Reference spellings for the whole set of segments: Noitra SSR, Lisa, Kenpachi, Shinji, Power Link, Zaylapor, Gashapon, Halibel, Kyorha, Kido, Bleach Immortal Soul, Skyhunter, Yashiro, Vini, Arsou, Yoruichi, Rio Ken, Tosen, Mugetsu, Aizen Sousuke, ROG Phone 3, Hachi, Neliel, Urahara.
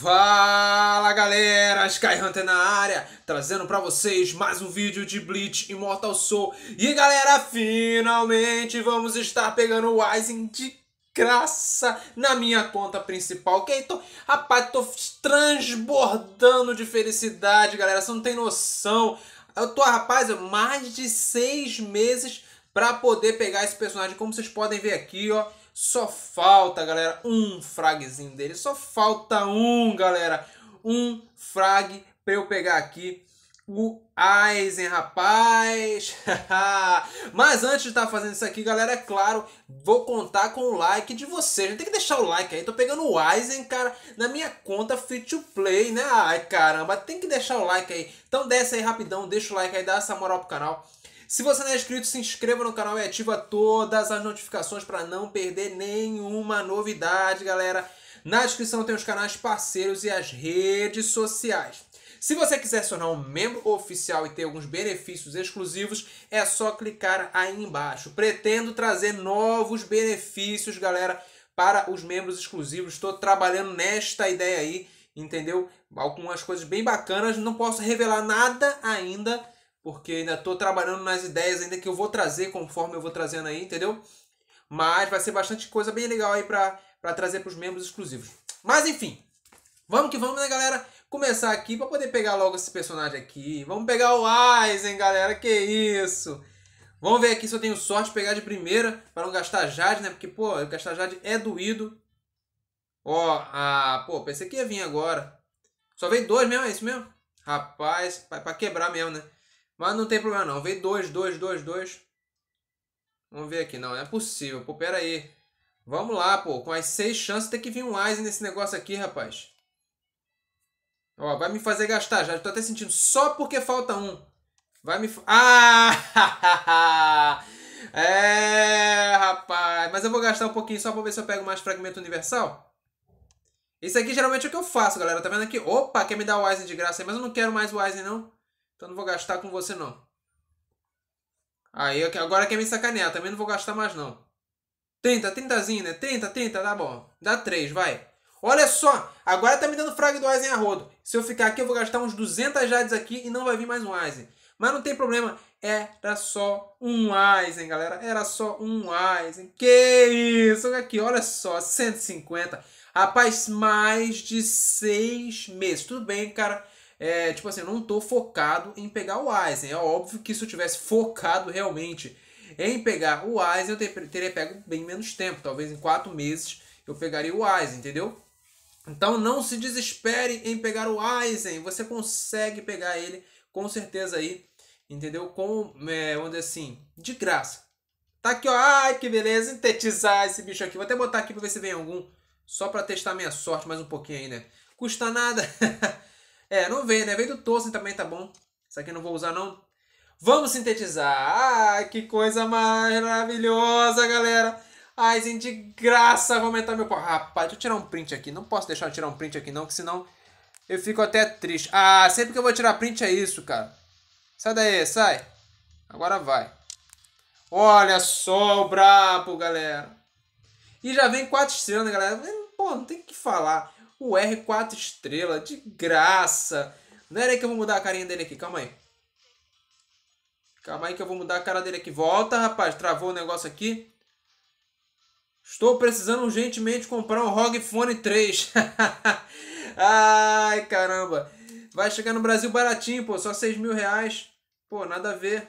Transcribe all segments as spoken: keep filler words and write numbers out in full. Fala galera, Skyhunter na área, trazendo pra vocês mais um vídeo de Bleach Immortal Soul. E galera, finalmente vamos estar pegando o Aizen de graça na minha conta principal, ok? Tô, rapaz, tô transbordando de felicidade, galera, você não tem noção. Eu tô, rapaz, mais de seis meses pra poder pegar esse personagem, como vocês podem ver aqui, ó. Só falta, galera, um fragzinho dele. Só falta um, galera. Um frag pra eu pegar aqui o Aizen, rapaz. Mas antes de estar tá fazendo isso aqui, galera, é claro, vou contar com o like de vocês. Tem que deixar o like aí. Tô pegando o Aizen, cara, na minha conta free to play, né? Ai, caramba. Tem que deixar o like aí. Então desce aí rapidão, deixa o like aí, dá essa moral pro canal. Se você não é inscrito, se inscreva no canal e ativa todas as notificações para não perder nenhuma novidade, galera. Na descrição tem os canais parceiros e as redes sociais. Se você quiser se tornar um membro oficial e ter alguns benefícios exclusivos, é só clicar aí embaixo. Pretendo trazer novos benefícios, galera, para os membros exclusivos. Estou trabalhando nesta ideia aí, entendeu? Algumas coisas bem bacanas. Não posso revelar nada ainda, porque ainda tô trabalhando nas ideias ainda que eu vou trazer, conforme eu vou trazendo aí, entendeu? Mas vai ser bastante coisa bem legal aí pra, pra trazer pros membros exclusivos. Mas enfim, vamos que vamos, né, galera? Começar aqui pra poder pegar logo esse personagem aqui. Vamos pegar o Aizen, galera, que isso! Vamos ver aqui se eu tenho sorte de pegar de primeira, pra não gastar Jade, né? Porque, pô, gastar Jade é doído. Ó, ah, pô, pensei que ia vir agora. Só veio dois mesmo, é isso mesmo? Rapaz, pra, pra quebrar mesmo, né? Mas não tem problema não. Veio dois, dois, dois, dois. Vamos ver aqui. Não, não é possível. Pô, pera aí. Vamos lá, pô. Com as seis chances tem que vir um Aizen nesse negócio aqui, rapaz. Ó, vai me fazer gastar já. Tô até sentindo. Só porque falta um. Vai me... Ah! É, rapaz. Mas eu vou gastar um pouquinho só pra ver se eu pego mais fragmento universal. Isso aqui geralmente é o que eu faço, galera. Tá vendo aqui? Opa, quer me dar o Aizen de graça aí. Mas eu não quero mais o Aizen, não. Então não vou gastar com você, não. Aí, agora quer me sacanear. Também não vou gastar mais, não. trinta, trintazinho, né? trinta, trinta, tá bom. Dá três, vai. Olha só. Agora tá me dando frag do Aizen a rodo. Se eu ficar aqui, eu vou gastar uns duzentas Jades aqui e não vai vir mais um Aizen. Mas não tem problema. Era só um Aizen, galera. Era só um Aizen. Que isso? Aqui, olha só. cento e cinquenta. Rapaz, mais de seis meses. Tudo bem, cara. É, tipo assim, eu não tô focado em pegar o Aizen. É óbvio que se eu tivesse focado realmente em pegar o Aizen, eu ter, teria pego bem menos tempo. Talvez em quatro meses eu pegaria o Aizen, entendeu? Então não se desespere em pegar o Aizen. Você consegue pegar ele com certeza aí, entendeu? Com, é, onde assim, de graça. Tá aqui, ó. Ai, que beleza. Sintetizar esse bicho aqui. Vou até botar aqui pra ver se vem algum. Só pra testar minha sorte mais um pouquinho aí, né? Custa nada. É, não veio, né? Veio do Tosen também, tá bom. Isso aqui eu não vou usar, não. Vamos sintetizar. Ah, que coisa maravilhosa, galera. Aizen de graça. Vou aumentar meu... Rapaz, deixa eu tirar um print aqui. Não posso deixar de tirar um print aqui, não, que senão eu fico até triste. Ah, sempre que eu vou tirar print é isso, cara. Sai daí, sai. Agora vai. Olha só o brabo, galera. E já vem quatro estrelas, né, galera? Pô, não tem o que falar. O R quatro estrela, de graça. Não era aí que eu vou mudar a carinha dele aqui, calma aí. Calma aí que eu vou mudar a cara dele aqui. Volta, rapaz, travou o negócio aqui. Estou precisando urgentemente comprar um R O G Phone três. Ai, caramba. Vai chegar no Brasil baratinho, pô, só seis mil reais. Pô, nada a ver.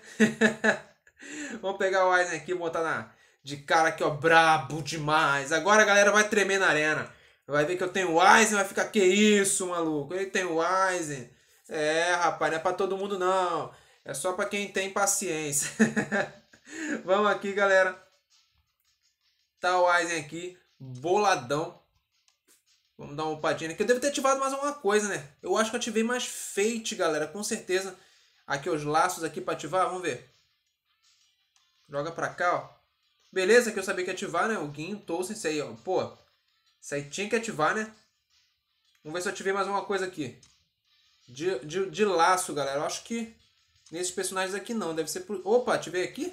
Vamos pegar o Aizen aqui e botar na... de cara aqui, ó, brabo demais. Agora a galera vai tremer na arena. Vai ver que eu tenho o Aizen, vai ficar, que isso, maluco? Ele tem o Aizen. É, rapaz, não é pra todo mundo, não. É só pra quem tem paciência. Vamos aqui, galera. Tá o Aizen aqui, boladão. Vamos dar uma upadinha aqui. Eu devo ter ativado mais alguma coisa, né? Eu acho que eu ativei mais Fate, galera, com certeza. Aqui os laços aqui pra ativar, vamos ver. Joga pra cá, ó. Beleza, que eu sabia que ativar, né? O Guin, Tolsen, isso aí, ó. Pô... isso aí tinha que ativar, né? Vamos ver se eu ativei mais uma coisa aqui. De, de, de laço, galera. Eu acho que nesses personagens aqui não. Deve ser por... Opa, ativei aqui?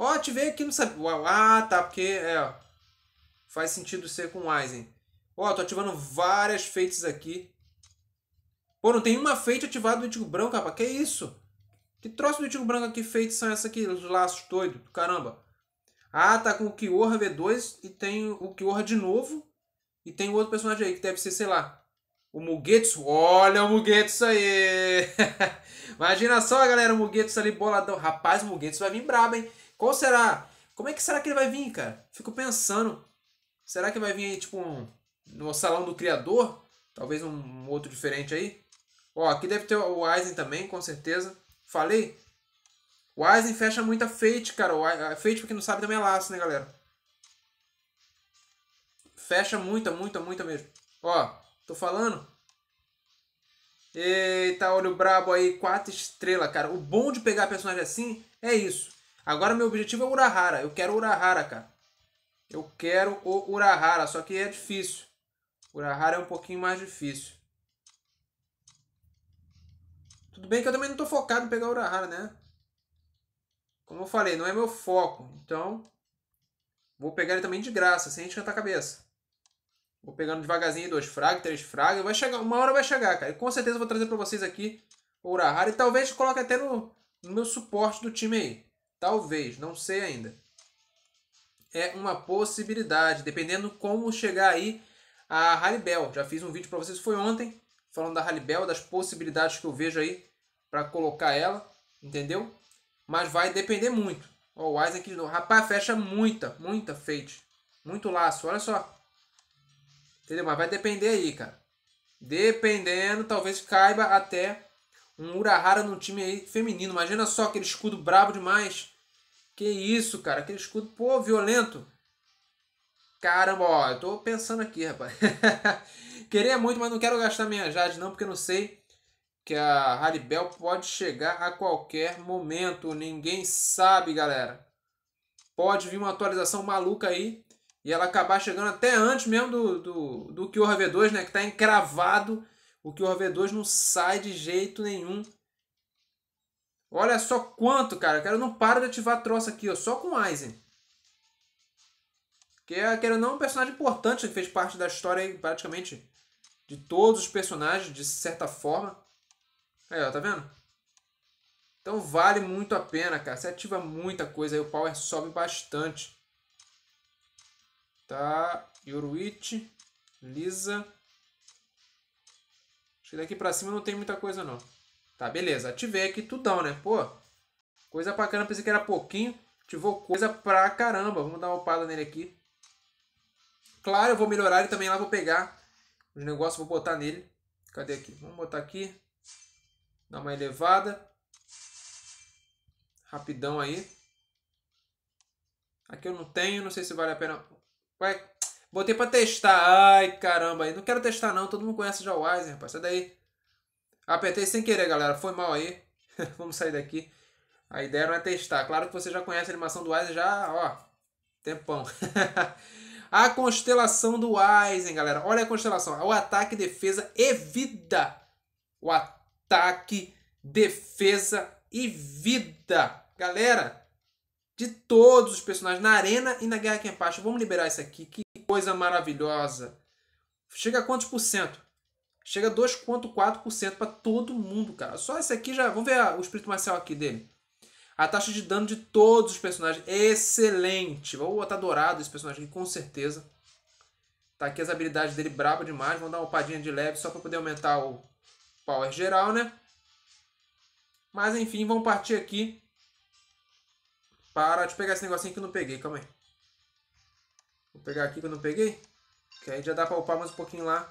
Ó, ativei aqui, não sabia. Ah, tá, porque... é, ó. Faz sentido ser com o Aizen. Ó, tô ativando várias feites aqui. Pô, não tem uma feite ativada do Ichigo Branco, rapaz. Que isso? Que troço do Ichigo Branco aqui, feites são essas aqui? Os laços doidos. Caramba. Ah, tá com o Kyorha V dois e tem o Kyorha de novo. E tem outro personagem aí que deve ser, sei lá, o Mugetsu. Olha o Mugetsu aí. Imagina só, galera, o Mugetsu ali boladão. Rapaz, o Mugetsu vai vir brabo, hein? Qual será? Como é que será que ele vai vir, cara? Fico pensando. Será que vai vir aí, tipo, um, no Salão do Criador? Talvez um outro diferente aí. Ó, aqui deve ter o Aizen também, com certeza. Falei? O Aizen fecha muita Fate, cara. O Aizen, Fate, porque não sabe, também é laço, né, galera? Fecha muita, muita, muita mesmo. Ó, tô falando. Eita, olha o brabo aí. Quatro estrelas, cara. O bom de pegar personagem assim é isso. Agora meu objetivo é o Urahara. Eu quero o Urahara, cara. Eu quero o Urahara, só que é difícil. O Urahara é um pouquinho mais difícil. Tudo bem que eu também não tô focado em pegar o Urahara, né? Como eu falei, não é meu foco. Então, vou pegar ele também de graça, sem esquentar a cabeça. Vou pegando devagarzinho, dois frag, três frag. Vai chegar, uma hora vai chegar, cara. E com certeza eu vou trazer pra vocês aqui o Urahara. E talvez coloque até no, no meu suporte do time aí. Talvez, não sei ainda. É uma possibilidade, dependendo como chegar aí a Halibel. Já fiz um vídeo pra vocês, foi ontem, falando da Halibel, das possibilidades que eu vejo aí pra colocar ela, entendeu? Mas vai depender muito. Ó, o Aizen aqui de novo. Rapaz, fecha muita, muita fate. Muito laço, olha só. Entendeu? Mas vai depender aí, cara. Dependendo, talvez caiba até um Urahara num time aí feminino. Imagina só aquele escudo brabo demais. Que isso, cara. Aquele escudo, pô, violento. Caramba, ó. Eu tô pensando aqui, rapaz. Queria muito, mas não quero gastar minha Jade, não. Porque eu não sei... que a Halibel pode chegar a qualquer momento. Ninguém sabe, galera. Pode vir uma atualização maluca aí. E ela acabar chegando até antes mesmo do, do, do Kyorha V dois, né? Que tá encravado. O Kyorha V dois não sai de jeito nenhum. Olha só quanto, cara. Eu não paro de ativar troço aqui, ó. Só com Aizen. Que é, querendo ou não, um personagem importante. Que fez parte da história aí, praticamente. De todos os personagens, de certa forma. Aí, ó, tá vendo? Então vale muito a pena, cara. Você ativa muita coisa, aí o power sobe bastante. Tá, Yoruichi, Lisa. Acho que daqui pra cima não tem muita coisa, não. Tá, beleza. Ativei aqui tudão, né? Pô, coisa pra caramba. Pensei que era pouquinho. Ativou coisa pra caramba. Vamos dar uma upada nele aqui. Claro, eu vou melhorar ele também lá. Vou pegar os negócios, vou botar nele. Cadê aqui? Vamos botar aqui. Dá uma elevada. Rapidão aí. Aqui eu não tenho. Não sei se vale a pena. Ué, botei pra testar. Ai, caramba. Aí não quero testar, não. Todo mundo conhece já o Aizen, rapaz. Sai daí. Apertei sem querer, galera. Foi mal aí. Vamos sair daqui. A ideia não é testar. Claro que você já conhece a animação do Aizen já, ó. Tempão. A constelação do Aizen, galera. Olha a constelação. O ataque, defesa e vida. O ataque. Ataque, defesa e vida. Galera, de todos os personagens, na arena e na guerra Kenpachi. Vamos liberar isso aqui. Que coisa maravilhosa. Chega a quantos por cento? Chega a dois vírgula quatro por cento para todo mundo, cara. Só esse aqui já... Vamos ver o espírito marcial aqui dele. A taxa de dano de todos os personagens. Excelente. Vou botar dourado esse personagem aqui, com certeza. Tá aqui as habilidades dele, braba demais. Vamos dar uma upadinha de leve só para poder aumentar o... power geral, né? Mas enfim, vamos partir aqui. Para de pegar esse negocinho que eu não peguei, calma aí. Vou pegar aqui que eu não peguei. Que aí já dá pra upar mais um pouquinho lá.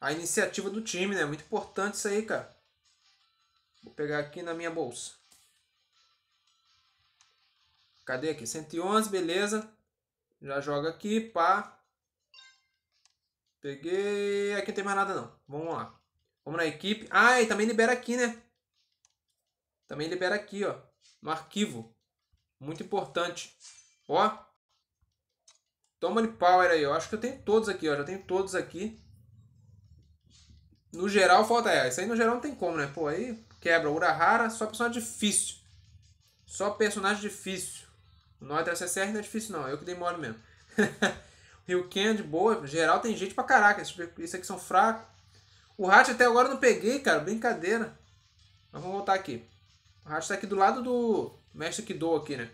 A iniciativa do time, né? Muito importante isso aí, cara. Vou pegar aqui na minha bolsa. Cadê aqui? cento e onze, beleza. Já joga aqui, pá. Peguei. Aqui não tem mais nada não. Vamos lá. Vamos na equipe. Ah, e também libera aqui, né? Também libera aqui, ó. No arquivo. Muito importante. Ó. Toma de power aí, ó. Acho que eu tenho todos aqui, ó. Já tenho todos aqui. No geral, falta... É, isso aí no geral não tem como, né? Pô, aí quebra. Urahara, só personagem difícil. Só personagem difícil. O Noitra S S R não é difícil, não. Eu que dei mole mesmo. Rio Ken de boa. Geral tem gente pra caraca. Esses aqui são fracos. O Hachi até agora eu não peguei, cara. Brincadeira. Mas vamos voltar aqui. O Hachi tá aqui do lado do mestre Kido aqui, né?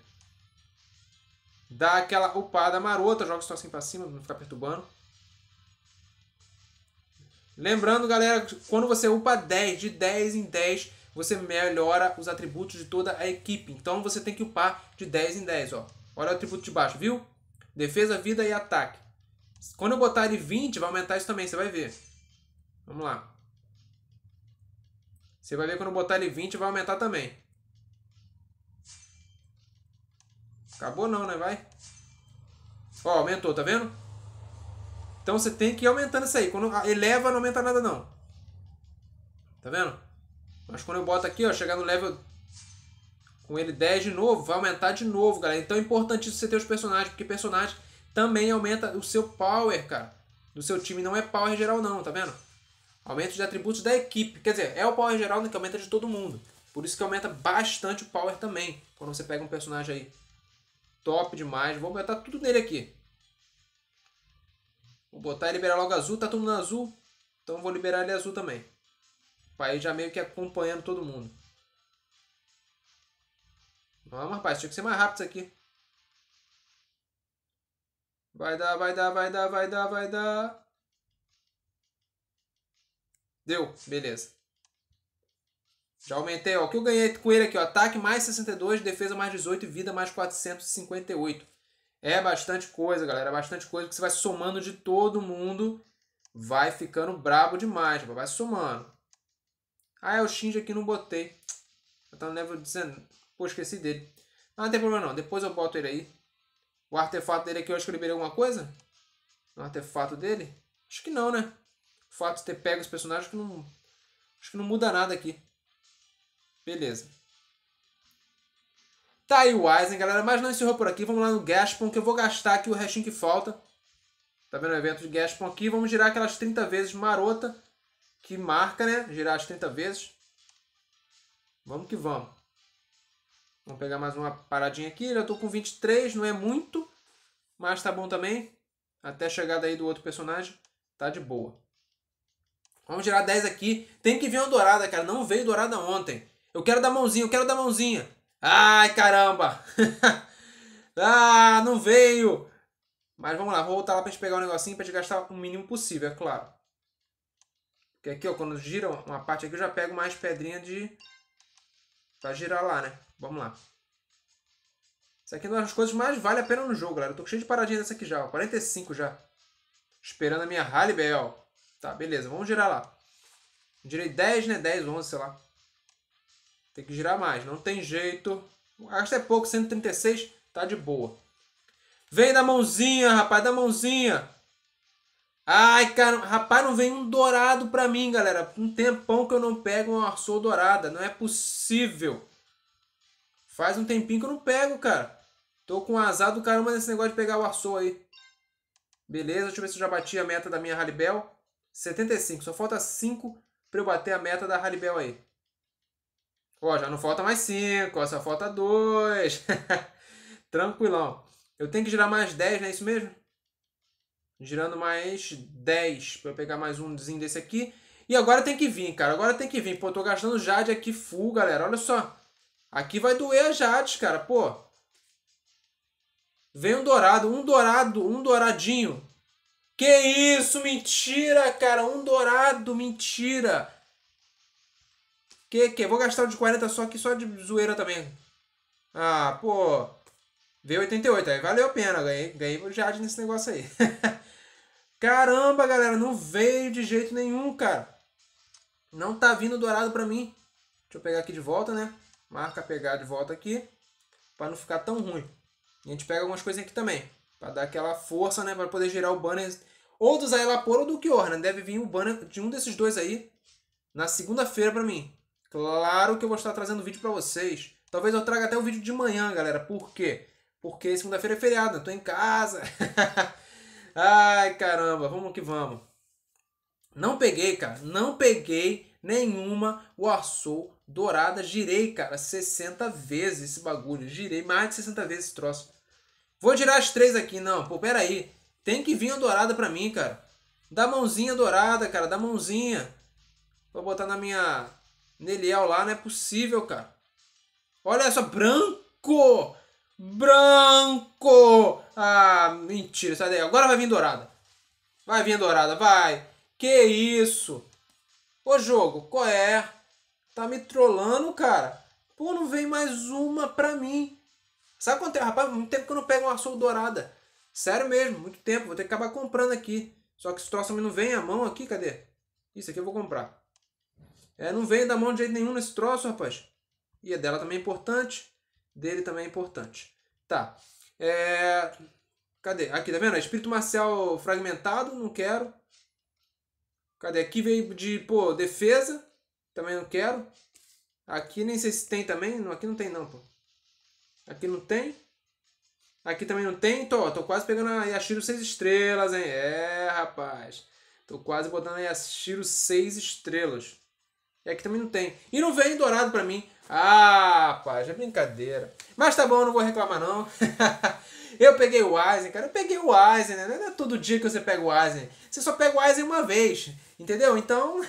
Dá aquela upada marota. Joga só assim pra cima, pra não ficar perturbando. Lembrando, galera, quando você upa dez, de dez em dez, você melhora os atributos de toda a equipe. Então você tem que upar de dez em dez, ó. Olha o atributo de baixo, viu? Defesa, vida e ataque. Quando eu botar ele vinte, vai aumentar isso também, você vai ver. Vamos lá. Você vai ver quando eu botar ele vinte, vai aumentar também. Acabou não, né? Vai. Ó, aumentou, tá vendo? Então você tem que ir aumentando isso aí. Quando eleva, não aumenta nada não. Tá vendo? Mas quando eu boto aqui, ó, chegar no level com ele dez de novo, vai aumentar de novo, galera. Então é importantíssimo você ter os personagens, porque personagem também aumenta o seu power, cara. Do seu time não é power geral não, tá vendo? Aumento de atributos da equipe. Quer dizer, é o power geral que aumenta de todo mundo. Por isso que aumenta bastante o power também. Quando você pega um personagem aí top demais. Vou botar tudo nele aqui. Vou botar e liberar logo azul. Tá todo mundo azul. Então vou liberar ele azul também. Pra ir já meio que acompanhando todo mundo. Vamos, rapaz. Tinha que ser mais rápido isso aqui. Vai dar, vai dar, vai dar, vai dar, vai dar. Deu. Beleza. Já aumentei. Ó. O que eu ganhei com ele aqui? Ó. Ataque mais sessenta e dois, defesa mais dezoito e vida mais quatrocentos e cinquenta e oito. É bastante coisa, galera. É bastante coisa que você vai somando de todo mundo. Vai ficando brabo demais. Vai somando. Ah, é o Shinji aqui, não botei. Já tá no level dezenove. Pô, esqueci dele. Não, não tem problema não. Depois eu boto ele aí. O artefato dele aqui, eu acho que eu liberei alguma coisa? O artefato dele? Acho que não, né? O fato de ter pego os personagens, acho que não, acho que não muda nada aqui. Beleza. Tá aí o Aizen, galera, mas não encerrou por aqui. Vamos lá no Gashapon, que eu vou gastar aqui o restinho que falta. Tá vendo o evento de Gashapon aqui? Vamos girar aquelas trinta vezes marota que marca, né? Girar as trinta vezes. Vamos que vamos. Vamos pegar mais uma paradinha aqui. Já tô com vinte e três, não é muito, mas tá bom também. Até a chegada aí do outro personagem, tá de boa. Vamos girar dez aqui. Tem que vir uma dourada, cara. Não veio dourada ontem. Eu quero dar mãozinha, eu quero dar mãozinha. Ai, caramba! Ah, não veio! Mas vamos lá, vou voltar lá pra gente pegar um negocinho pra gente gastar o mínimo possível, é claro. Porque aqui, ó, quando gira uma parte aqui, eu já pego mais pedrinha de... pra girar lá, né? Vamos lá. Isso aqui é uma das coisas mais vale a pena no jogo, galera. Eu tô cheio de paradinha dessa aqui já, ó. quarenta e cinco já. Esperando a minha Halibel. Tá, beleza. Vamos girar lá. Girei dez, né? dez, onze, sei lá. Tem que girar mais, não tem jeito. Acho que é pouco, cento e trinta e seis, tá de boa. Vem da mãozinha, rapaz, da mãozinha. Ai, cara, rapaz, não vem um dourado pra mim, galera. Um tempão que eu não pego uma Arsou dourada, não é possível. Faz um tempinho que eu não pego, cara. Tô com um azar do caramba nesse negócio de pegar o Arsou aí. Beleza, deixa eu ver se eu já bati a meta da minha Halibel. setenta e cinco, só falta cinco pra eu bater a meta da Halibel aí. Ó, já não falta mais cinco, ó, só falta dois. Tranquilão. Eu tenho que girar mais dez, não é isso mesmo? Girando mais dez pra eu pegar mais umzinho desse aqui. E agora tem que vir, cara. Agora tem que vir. Pô, tô gastando Jade aqui full, galera. Olha só. Aqui vai doer a Jade, cara. Pô. Vem um dourado. Um dourado. Um douradinho. Que isso? Mentira, cara. Um dourado. Mentira. Que que? Vou gastar o de quarenta só aqui, só de zoeira também. Ah, pô. Veio oitenta e oito, aí valeu a pena. Ganhei, ganhei o Jade nesse negócio aí. Caramba, galera. Não veio de jeito nenhum, cara. Não tá vindo dourado pra mim. Deixa eu pegar aqui de volta, né? Marca pegar de volta aqui. Pra não ficar tão ruim. E a gente pega algumas coisinhas aqui também. Pra dar aquela força, né? Pra poder girar o banner. Ou do Zaylapor ou do Kyorna, né? Deve vir o banner de um desses dois aí. Na segunda-feira pra mim. Claro que eu vou estar trazendo vídeo pra vocês. Talvez eu traga até o vídeo de manhã, galera. Por quê? Porque segunda-feira é feriado. Eu tô em casa. Ai, caramba. Vamos que vamos. Não peguei, cara. Não peguei nenhuma War Soul dourada. Girei, cara, sessenta vezes esse bagulho. Girei mais de sessenta vezes esse troço. Vou girar as três aqui. Não, pô, peraí. Tem que vir a dourada pra mim, cara. Dá mãozinha dourada, cara. Dá mãozinha. Vou botar na minha Neliel lá. Não é possível, cara. Olha só. Branco. Branco. Ah, mentira. Sai daí. Agora vai vir dourada. Vai vir dourada. Vai. Que isso. Ô, jogo. Qual é? Tá me trollando, cara. Pô, não vem mais uma pra mim. Sabe quanto é, rapaz? Muito tempo que eu não pego uma açúcar dourada. Sério mesmo, muito tempo. Vou ter que acabar comprando aqui. Só que esse troço não vem a mão aqui, cadê? Isso aqui eu vou comprar. É, não vem da mão de jeito nenhum nesse troço, rapaz. E a dela também é importante. Dele também é importante. Tá. É... Cadê? Aqui, tá vendo? Espírito marcial fragmentado, não quero. Cadê? Aqui veio de, pô, defesa. Também não quero. Aqui nem sei se tem também. Aqui não tem não, pô. Aqui não tem. Aqui também não tem, tô, tô quase pegando a Yashiro seis estrelas, hein? É, rapaz. Tô quase botando a Yashiro seis estrelas. E aqui também não tem. E não vem dourado pra mim. Ah, rapaz, é brincadeira. Mas tá bom, não vou reclamar não. Eu peguei o Aizen, cara. Eu peguei o Aizen, né? Não é todo dia que você pega o Aizen. Você só pega o Aizen uma vez, entendeu? Então,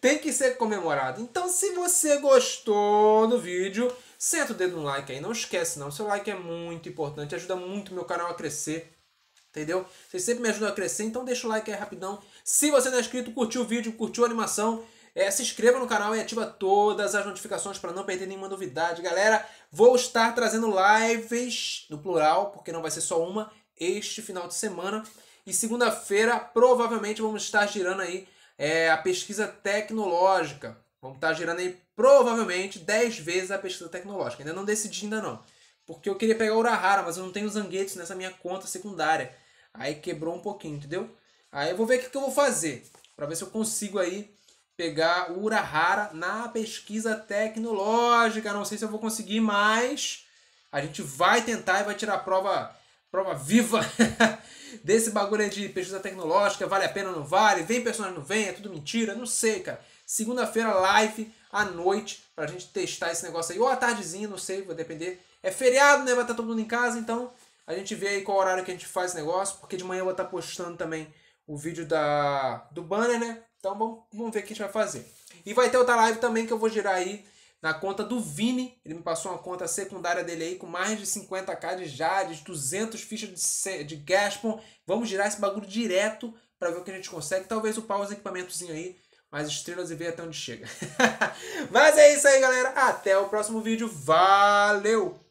tem que ser comemorado. Então, se você gostou do vídeo... Senta o dedo no like aí, não esquece não, seu like é muito importante, ajuda muito o meu canal a crescer, entendeu? Vocês sempre me ajudam a crescer, então deixa o like aí rapidão. Se você não é inscrito, curtiu o vídeo, curtiu a animação, é, se inscreva no canal e ativa todas as notificações para não perder nenhuma novidade. Galera, vou estar trazendo lives, no plural, porque não vai ser só uma, este final de semana. E segunda-feira, provavelmente, vamos estar girando aí é, a pesquisa tecnológica. Vamos estar girando aí provavelmente dez vezes a pesquisa tecnológica. Ainda não decidi ainda não. Porque eu queria pegar o Urahara, mas eu não tenho os zanguetes nessa minha conta secundária. Aí quebrou um pouquinho, entendeu? Aí eu vou ver o que eu vou fazer. Pra ver se eu consigo aí pegar o Urahara na pesquisa tecnológica. Não sei se eu vou conseguir, mas a gente vai tentar e vai tirar a prova, prova viva desse bagulho aí de pesquisa tecnológica. Vale a pena ou não vale? Vem personagem, não vem? É tudo mentira? Não sei, cara. Segunda-feira, live à noite, pra gente testar esse negócio aí. Ou à tardezinha, não sei, vai depender. É feriado, né? Vai estar todo mundo em casa, então a gente vê aí qual horário que a gente faz esse negócio. Porque de manhã eu vou estar postando também o vídeo da, do banner, né? Então vamos, vamos ver o que a gente vai fazer. E vai ter outra live também que eu vou girar aí na conta do Vini. Ele me passou uma conta secundária dele aí com mais de cinquenta k de jades, duzentas fichas de, de Gashapon. Vamos girar esse bagulho direto pra ver o que a gente consegue. Talvez upar os equipamentozinhos aí. Mais estrelas e ver até onde chega. Mas é isso aí, galera. Até o próximo vídeo. Valeu!